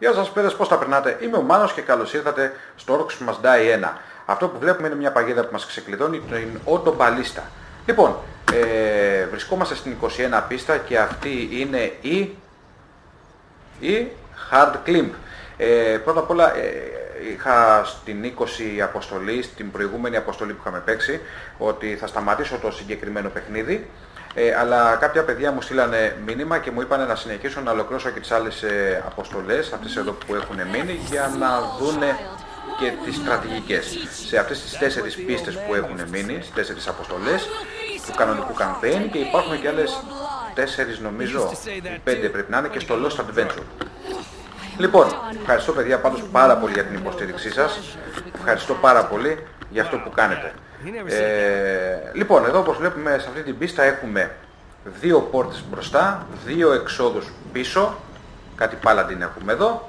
Γεια σας παιδες, πώς τα περνάτε? Είμαι ο Μάνος και καλώς ήρθατε στο Orcs Must Die 1. Αυτό που βλέπουμε είναι μια παγίδα που μας ξεκλειδώνει, την Auto Balista. Λοιπόν, βρισκόμαστε στην 21 πίστα και αυτή είναι η Hard Climb. Πρώτα απ' όλα είχα στην 20 αποστολή, στην προηγούμενη αποστολή που είχαμε παίξει, ότι θα σταματήσω το συγκεκριμένο παιχνίδι. Αλλά κάποια παιδιά μου στείλανε μήνυμα και μου είπανε να συνεχίσω να ολοκληρώσω και τις άλλες αποστολές, αυτές εδώ που έχουν μείνει, για να δούνε και τις στρατηγικές. Σε αυτές τις 4 πίστες που έχουν μείνει, στις 4 αποστολές του κανονικού campaign, και υπάρχουν και άλλες 4 νομίζω, 5 πρέπει να είναι, και στο Lost Adventure. Λοιπόν, ευχαριστώ παιδιά πάντως πάρα πολύ για την υποστήριξή σας. Ευχαριστώ πάρα πολύ για αυτό που κάνετε. Λοιπόν, εδώ όπως βλέπουμε σε αυτή την πίστα έχουμε 2 πόρτες μπροστά, 2 εξόδους πίσω. Κάτι πάλι την έχουμε εδώ.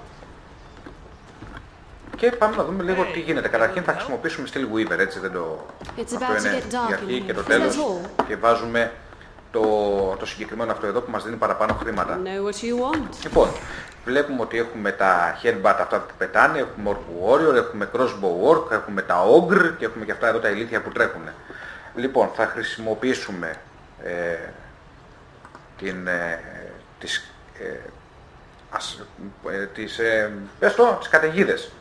Και πάμε να δούμε λίγο τι γίνεται. Καταρχήν θα χρησιμοποιήσουμε Steel Weaver, έτσι δεν το... Αυτό είναι η αρχή και το τέλος. Και βάζουμε το συγκεκριμένο αυτό εδώ που μας δίνει παραπάνω χρήματα. Λοιπόν, βλέπουμε ότι έχουμε τα headbutt αυτά που πετάνε, έχουμε orc warrior, έχουμε crossbow orc, έχουμε τα ogre και έχουμε και αυτά εδώ τα ηλίθια που τρέχουν. Λοιπόν, θα χρησιμοποιήσουμε τις καταιγίδες,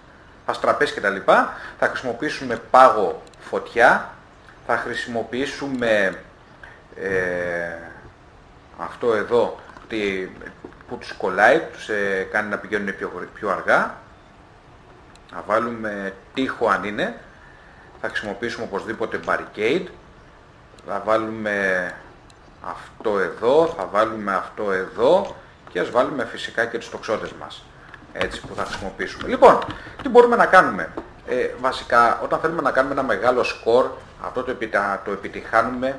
αστραπές κτλ. Θα χρησιμοποιήσουμε πάγο φωτιά, θα χρησιμοποιήσουμε αυτό εδώ που τους κολλάει, τους κάνει να πηγαίνουν πιο αργά. Να βάλουμε τείχο αν είναι. Θα χρησιμοποιήσουμε οπωσδήποτε barricade. Θα βάλουμε αυτό εδώ, θα βάλουμε αυτό εδώ και ας βάλουμε φυσικά και τους τοξότες μας. Έτσι που θα χρησιμοποιήσουμε. Λοιπόν, τι μπορούμε να κάνουμε? Βασικά όταν θέλουμε να κάνουμε ένα μεγάλο σκορ, αυτό το επιτυχάνουμε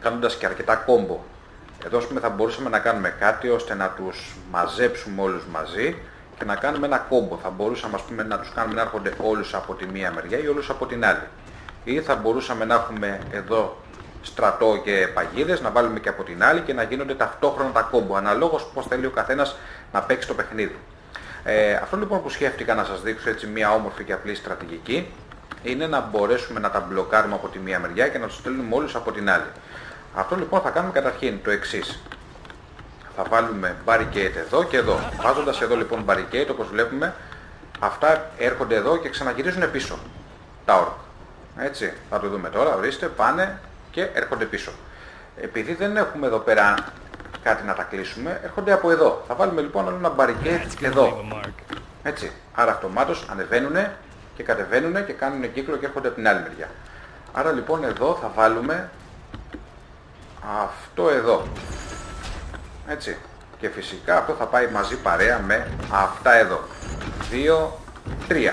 κάνοντας και αρκετά κόμπο. Εδώ θα μπορούσαμε να κάνουμε κάτι ώστε να τους μαζέψουμε όλους μαζί και να κάνουμε ένα κόμπο. Θα μπορούσαμε, ας πούμε, να τους κάνουμε να έρχονται όλους από τη μία μεριά ή όλους από την άλλη. Ή θα μπορούσαμε να έχουμε εδώ στρατό και παγίδες, να βάλουμε και από την άλλη και να γίνονται ταυτόχρονα τα κόμπο, αναλόγως πώς θέλει ο καθένας να παίξει το παιχνίδι. Αυτό λοιπόν που σκέφτηκα να σας δείξω, έτσι μία όμορφη και απλή στρατηγική, είναι να μπορέσουμε να τα μπλοκάρουμε από τη μία μεριά και να τους στέλνουμε όλους από την άλλη. Αυτό λοιπόν θα κάνουμε καταρχήν το εξής. Θα βάλουμε barricade εδώ και εδώ. Βάζοντας εδώ λοιπόν barricade, όπως βλέπουμε, αυτά έρχονται εδώ και ξαναγυρίζουν πίσω. Τα orc. Έτσι, θα το δούμε τώρα. Ορίστε, πάνε και έρχονται πίσω. Επειδή δεν έχουμε εδώ πέρα κάτι να τα κλείσουμε, έρχονται από εδώ. Θα βάλουμε λοιπόν ένα barricade εδώ. Έτσι, άρα αυτομάτως ανεβαίνουν και κατεβαίνουν και κάνουν κύκλο και έρχονται από την άλλη μεριά. Άρα λοιπόν εδώ θα βάλουμε αυτό εδώ, έτσι, και φυσικά αυτό θα πάει μαζί παρέα με αυτά εδώ, 2, 3,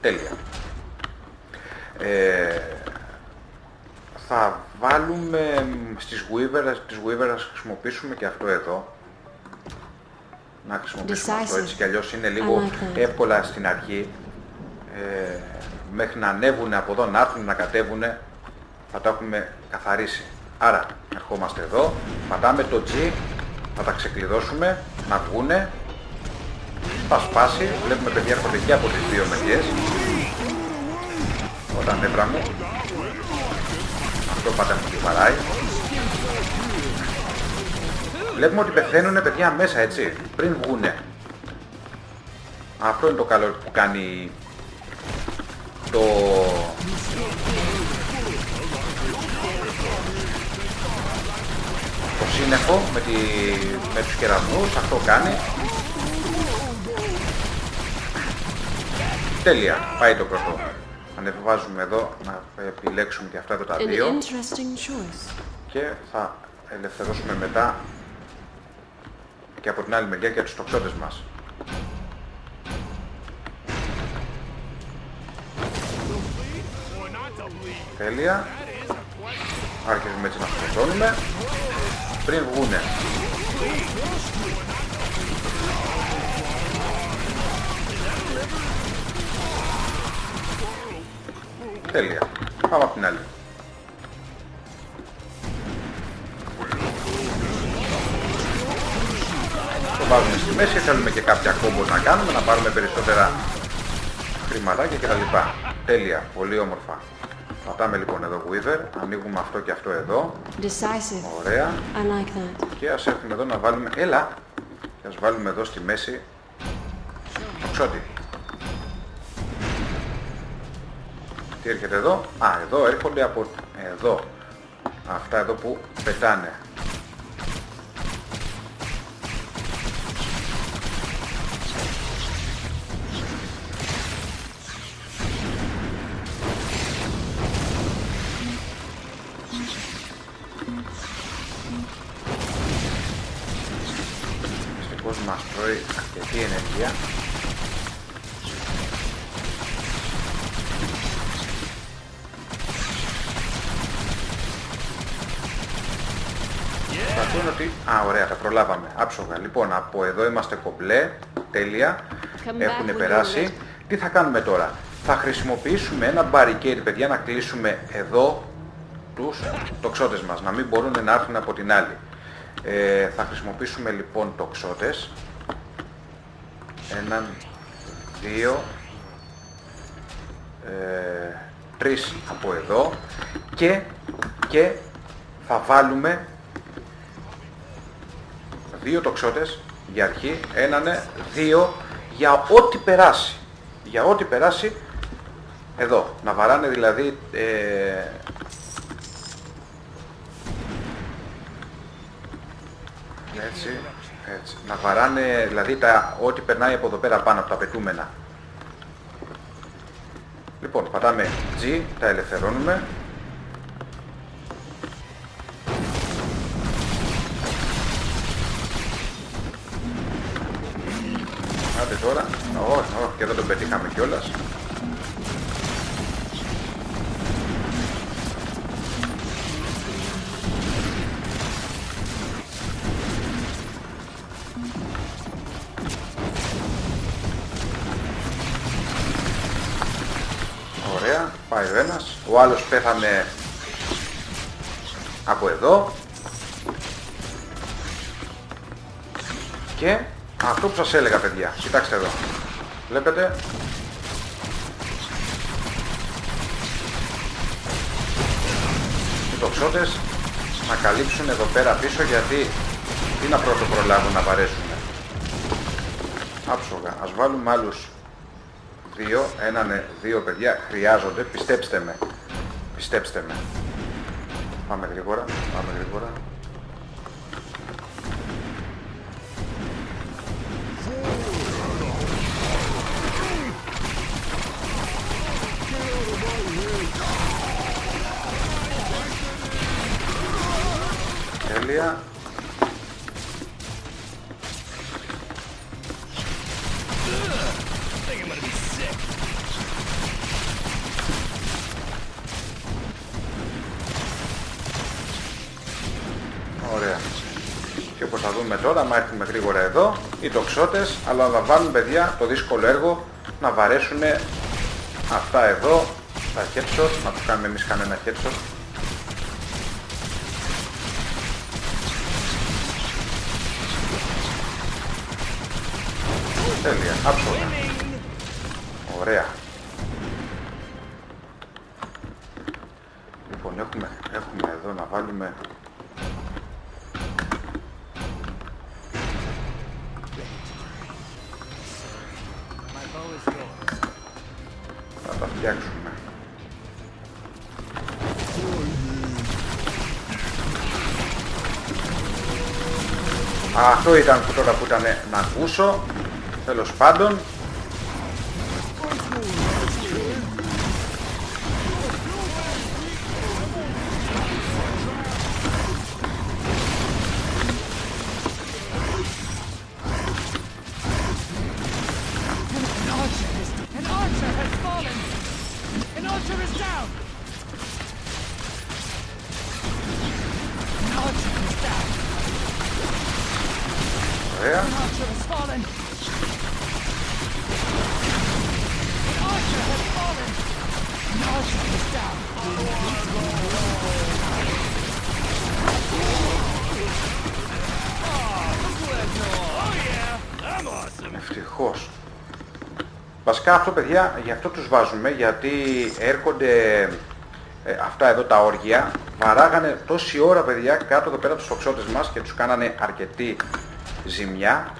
τέλεια. Θα βάλουμε στις Weaver να χρησιμοποιήσουμε και αυτό εδώ, να χρησιμοποιήσουμε αυτό, έτσι κι αλλιώς είναι λίγο εύκολα στην αρχή, μέχρι να ανέβουν από εδώ, να έρθουν, να κατέβουν, θα τα έχουμε καθαρίσει. Άρα, ερχόμαστε εδώ, πατάμε το G, θα τα ξεκλειδώσουμε, να βγούνε, θα σπάσει, βλέπουμε παιδιά έρχονται και από τις δύο μεριές. Όταν νεύρα μου, αυτό πάντα μου κυβαράει. Βλέπουμε ότι πεθαίνουν παιδιά μέσα, έτσι, πριν βγούνε. Αυτό είναι το καλό που κάνει το σύννεφο με τους κεραυνούς, αυτό κάνει. Τέλεια, πάει το πρώτο. Ανεβάζουμε εδώ να επιλέξουμε και αυτά εδώ τα δύο και θα ελευθερώσουμε μετά και από την άλλη μεριά και τους τοξότες μας. Τέλεια. Άρχιζουμε έτσι να σκοτώνουμε πριν βγούνε. Τέλεια. Πάμε απ' την άλλη. Το βάζουμε στη μέση, θέλουμε και κάποια κόμπο να κάνουμε, να πάρουμε περισσότερα χρηματάκια κτλ. Τέλεια, πολύ όμορφα. Πατάμε λοιπόν εδώ Weaver, ανοίγουμε αυτό και αυτό εδώ. Ωραία. Και ας έρθουμε εδώ να βάλουμε, έλα, και ας βάλουμε εδώ στη μέση το ξότι. Τι έρχεται εδώ, α, εδώ έρχονται από εδώ, αυτά εδώ που πετάνε. Δυστυχώς μας τρώει αρκετή ενέργεια. Φαντάζομαι ότι... Α, ωραία, τα προλάβαμε. Άψογα. Λοιπόν, από εδώ είμαστε κομπλέ. Τέλεια. Έχουν περάσει. Τι θα κάνουμε τώρα. Θα χρησιμοποιήσουμε ένα barricade, παιδιά, να κλείσουμε εδώ τους τοξότες μας. Να μην μπορούν να έρθουν από την άλλη. Θα χρησιμοποιήσουμε λοιπόν τοξότες. 1, 2, 3 από εδώ. Και θα βάλουμε... 2 τοξότες για αρχή, 1, 2 για ό,τι περάσει. Για ό,τι περάσει εδώ. Να βαράνε δηλαδή έτσι, έτσι. Να βαράνε δηλαδή τα, ό,τι περνάει από εδώ πέρα πάνω από τα πετούμενα. Λοιπόν, πατάμε G, τα ελευθερώνουμε. Άντε τώρα, και δεν τον πετύχαμε κιόλας. Ωραία, πάει ο ένας. Ο άλλος πέθανε από εδώ. Και... Αυτό που σας έλεγα, παιδιά, κοιτάξτε εδώ. Βλέπετε. Οι τοξότες να καλύψουν εδώ πέρα πίσω, γιατί τι να πρώτο προλάβουν να βαρέσουν. Άψογα. Ας βάλουμε άλλους 2. 1, 2 παιδιά. Χρειάζονται. Πιστέψτε με. Πιστέψτε με. Πάμε γρήγορα. Πάμε γρήγορα. Τέλεια. Ωραία. Και όπως θα δούμε τώρα, μα έρθουμε γρήγορα εδώ, οι τοξότες, αλλά να βάλουν, παιδιά, το δύσκολο έργο να βαρέσουν αυτά εδώ, τα headshot, να τους κάνουμε εμείς κανένα headshot. Τέλεια, άψογα. Ωραία. Λοιπόν, έχουμε εδώ να βάλουμε... Θα τα φτιάξουμε. Αυτό ήταν τώρα που ήταν να ακούσω. Τέλος πάντων. Ωραία. Ευτυχώς. Βασικά αυτό, παιδιά, γι' αυτό τους βάζουμε, γιατί έρχονται αυτά εδώ τα όργια. Βαράγανε τόση ώρα, παιδιά, κάτω εδώ πέρα τους οξώτες μας και τους κάνανε αρκετή ζημιά.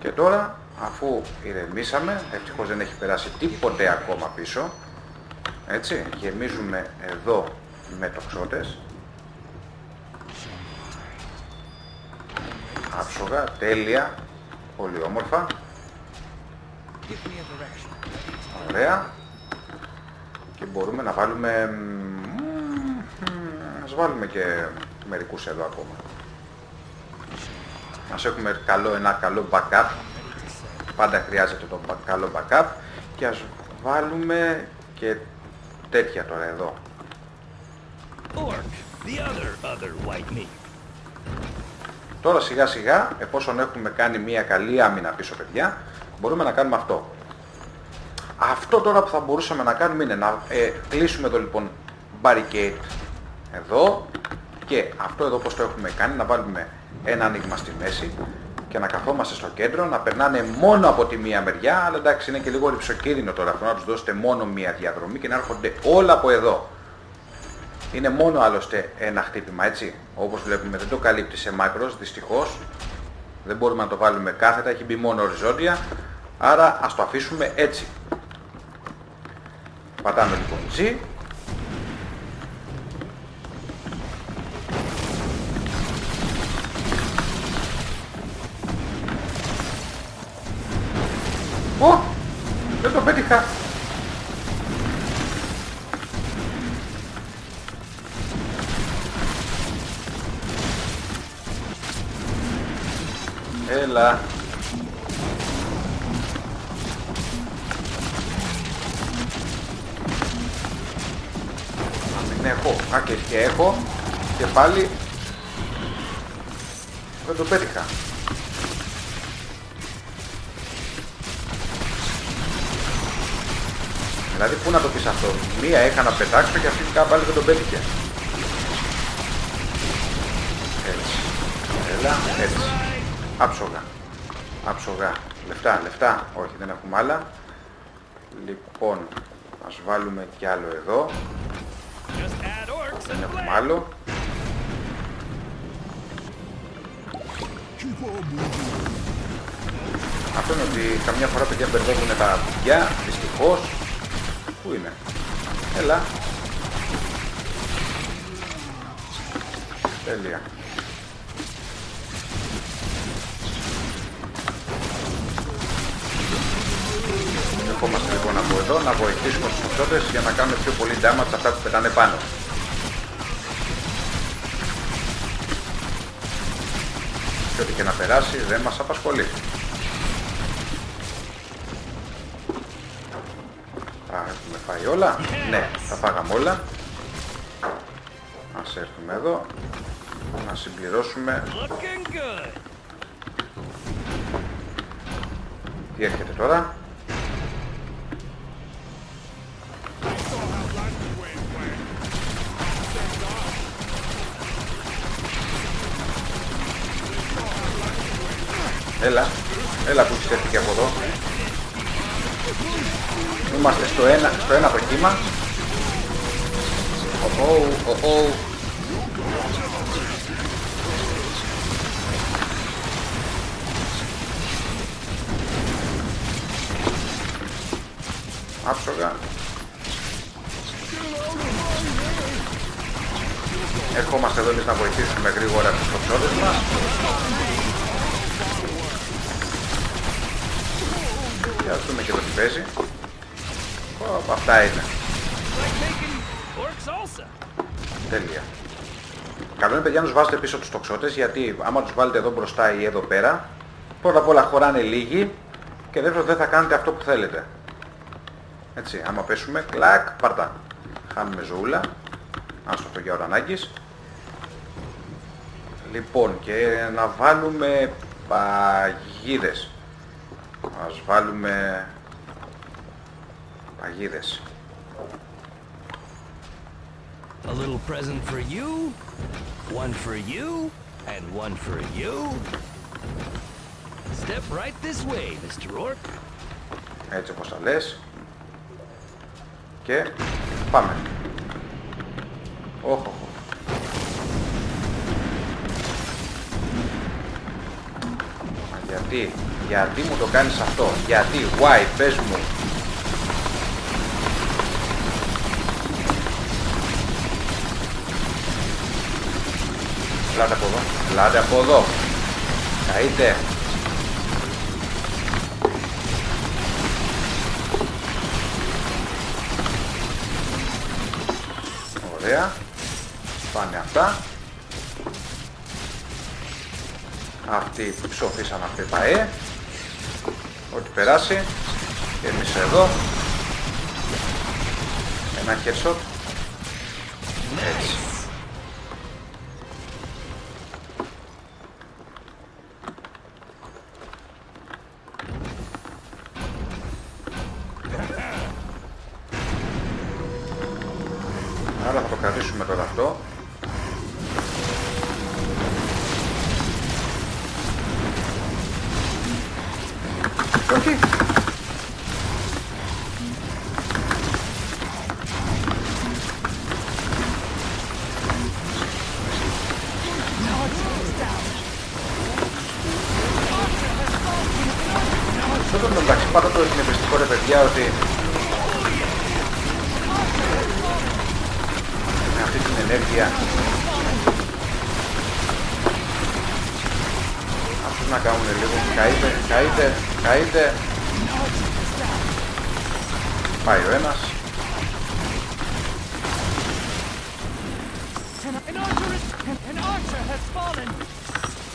Και τώρα, αφού ηρεμήσαμε, ευτυχώς δεν έχει περάσει τίποτε ακόμα πίσω, έτσι, γεμίζουμε εδώ με τοξότες. Άψογα, τέλεια, πολύ όμορφα. Ωραία. Και μπορούμε να βάλουμε... ας βάλουμε και μερικούς εδώ ακόμα. Ας έχουμε καλό, ένα καλό backup. Πάντα χρειάζεται το καλό backup. Και ας βάλουμε και τέτοια τώρα εδώ. Τώρα σιγά σιγά, εφόσον έχουμε κάνει μια καλή άμυνα πίσω, παιδιά, μπορούμε να κάνουμε αυτό. Αυτό τώρα που θα μπορούσαμε να κάνουμε είναι να κλείσουμε εδώ λοιπόν barricade εδώ, και αυτό εδώ πως το έχουμε κάνει, να βάλουμε ένα άνοιγμα στη μέση και να καθόμαστε στο κέντρο, να περνάνε μόνο από τη μία μεριά, αλλά εντάξει είναι και λίγο ρυψοκίνδυνο τώρα αυτό, να τους δώσετε μόνο μία διαδρομή και να έρχονται όλα από εδώ. Είναι μόνο άλλωστε ένα χτύπημα, έτσι, όπως βλέπουμε δεν το καλύπτει σε μάκρος, δυστυχώς. Δεν μπορούμε να το βάλουμε κάθετα, έχει μπει μόνο οριζόντια, άρα ας το αφήσουμε έτσι. Πατάμε λοιπόν G. Ω! Δεν το πέτυχα! Έλα. Μην έχω. Α, και έχω. Και πάλι. Δεν το πέτυχα. Δηλαδή πού να το πεις αυτό. Μία είχα να πετάξω και αυτή πάλι δεν το πέτυχε. Έτσι. Έλα. Έτσι. Άψογα, άψογα, λεφτά, λεφτά, όχι δεν έχουμε άλλα. Λοιπόν, ας βάλουμε κι άλλο εδώ. Δεν έχουμε άλλο. Αυτό είναι ότι καμιά φορά παιδιά μπερδεύουνε τα παιδιά, δυστυχώς. Πού είναι, έλα. Τέλεια. Ερχόμαστε λοιπόν από εδώ να βοηθήσουμε τους οξώτες για να κάνουμε πιο πολύ damage αυτά που πετάνε πάνω. Και ό,τι και να περάσει δεν μας απασχολεί. Τα έχουμε φάει όλα. Ναι, τα φάγαμε όλα. Ας έρθουμε εδώ να συμπληρώσουμε. Τι έρχεται τώρα. Έλα, έλα που ξέρετε και από εδώ. Είμαστε στο ένα το κύμα. Άψογα. Έρχομαστε εδώ εμείς να βοηθήσουμε γρήγορα τους οξώτες μας. Και ας δούμε και εδώ τι παίζει. Αυτά είναι. Τέλεια. Καλό είναι παιδιά να τους βάζετε πίσω τους τοξότες, γιατί άμα τους βάλετε εδώ μπροστά ή εδώ πέρα, πρώτα απ' όλα χωράνε λίγοι και δεύτερον δεν θα κάνετε αυτό που θέλετε. Έτσι, άμα πέσουμε, κλακ, πάρτα. Χάνουμε ζωούλα. Άστο αυτό για ώρα ανάγκης. Λοιπόν, και να βάλουμε παγίδες. Ας βάλουμε παγίδες. A little present for you, one for you and one for you. Step right this way, Mr. Orc. Έτσι όπως θα λες. Και πάμε. Όχο. Γιατί μου το κάνεις αυτό? Γιατί, why, πες μου. Λάτε από εδώ, λάτε από εδώ. Καείτε. Ωραία. Πάνε αυτά. Αυτοί ψοφίσαν αυτοί παέ. Ό,τι περάσει. Εμείς εδώ. Ένα headshot. Έτσι. Άρα θα το κρατήσουμε τώρα αυτό. Όχι. Εδώ το μεταξύ πάντα το ευνευριστικό ρε παιδιά ότι με αυτή την ενέργεια αυτούς να κάνουν λίγο καείτε. Πάει ο ένας.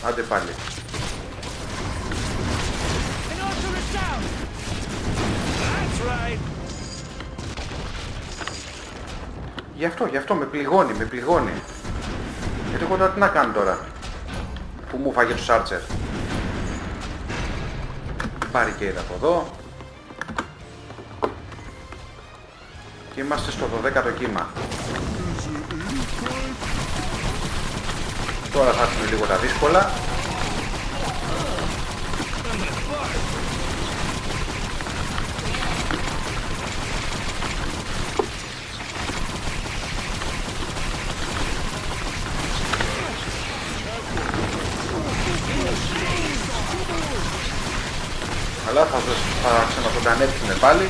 Άντε πάλι. Γι' αυτό με πληγώνει. Γιατί εγώ τώρα τι να κάνω τώρα που μου φάγε τους Άρτσερ. Πάρει και είδα από εδώ. Και είμαστε στο 12ο κύμα. Τώρα θα έρθουν λίγο τα δύσκολα. Αλλά θα ξανατοντανέψουμε πάλι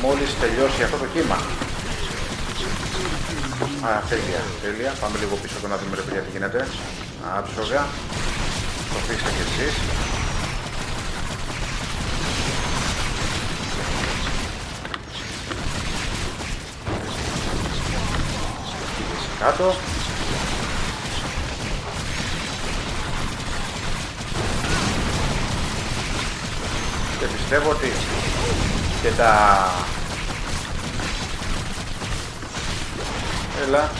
μόλις τελειώσει αυτό το κύμα. Α, τέλεια. Πάμε λίγο πίσω εδώ να δούμε ρε παιδιά τι γίνεται. Άψογα. Το πείστε κι εσείς. Κάτω. Πιστεύω ότι και τα... Έλα.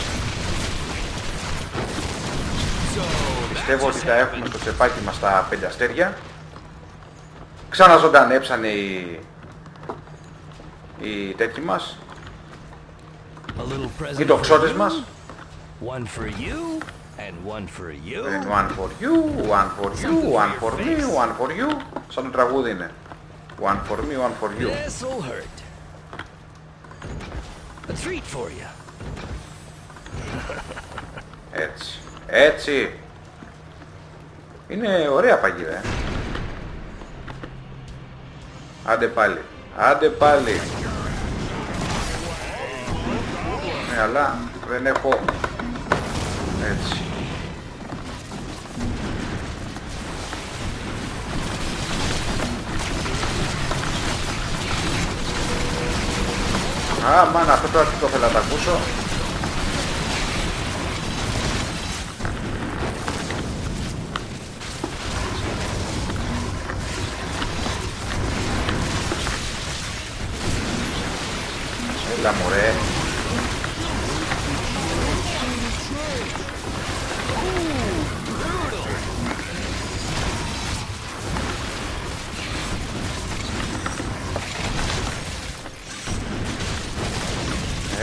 Πιστεύω ότι τα έχουμε στο τσεπάκι μας τα 5 αστέρια. Ξαναζωντανέψανε οι τέτοιοι μας. Οι τοξότες μας. One for you, and one for you. And one for you, one for you, one for me, one for you. Σαν το τραγούδι είναι. One for me, one for you. This'll hurt. A treat for you. Έτσι. Έτσι. Είναι ωραία παγίδα, ε. Άντε πάλι. Άντε πάλι. Ναι, αλλά δεν έχω... Έτσι. Α, μάνα, αυτό τώρα το θέλω να τα ακούσω. Έλα μωρέ.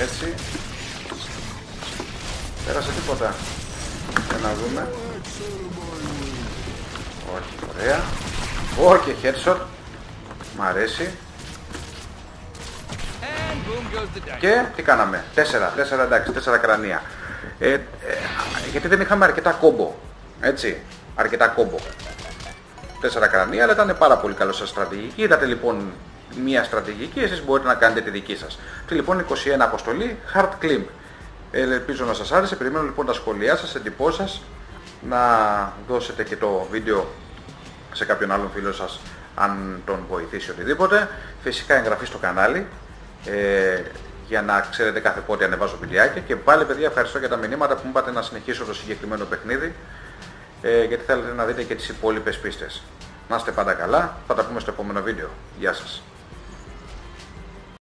Έτσι. Πέρασε τίποτα. Για να δούμε. Όχι, ωραία. Ω, και headshot. Μ' αρέσει. Και τι κάναμε. 4, εντάξει, 4 κρανία. Γιατί δεν είχαμε αρκετά κόμπο. Έτσι. Αρκετά κόμπο. 4 κρανία, αλλά ήταν πάρα πολύ καλό σας στρατηγική. Είδατε λοιπόν μία στρατηγική, εσείς μπορείτε να κάνετε τη δική σας. Και λοιπόν 21 αποστολή, hard climb. Ελπίζω να σας άρεσε. Περιμένω λοιπόν τα σχόλιά σας, εντυπώσεις σας. Να δώσετε και το βίντεο σε κάποιον άλλον φίλο σας αν τον βοηθήσει οτιδήποτε. Φυσικά εγγραφή στο κανάλι για να ξέρετε κάθε πότε ανεβάζω βιντεάκια. Και πάλι παιδιά ευχαριστώ για τα μηνύματα που μου είπατε να συνεχίσω το συγκεκριμένο παιχνίδι γιατί θέλετε να δείτε και τις υπόλοιπες πίστες. Να είστε πάντα καλά, θα τα πούμε στο επόμενο βίντεο. Γεια σας.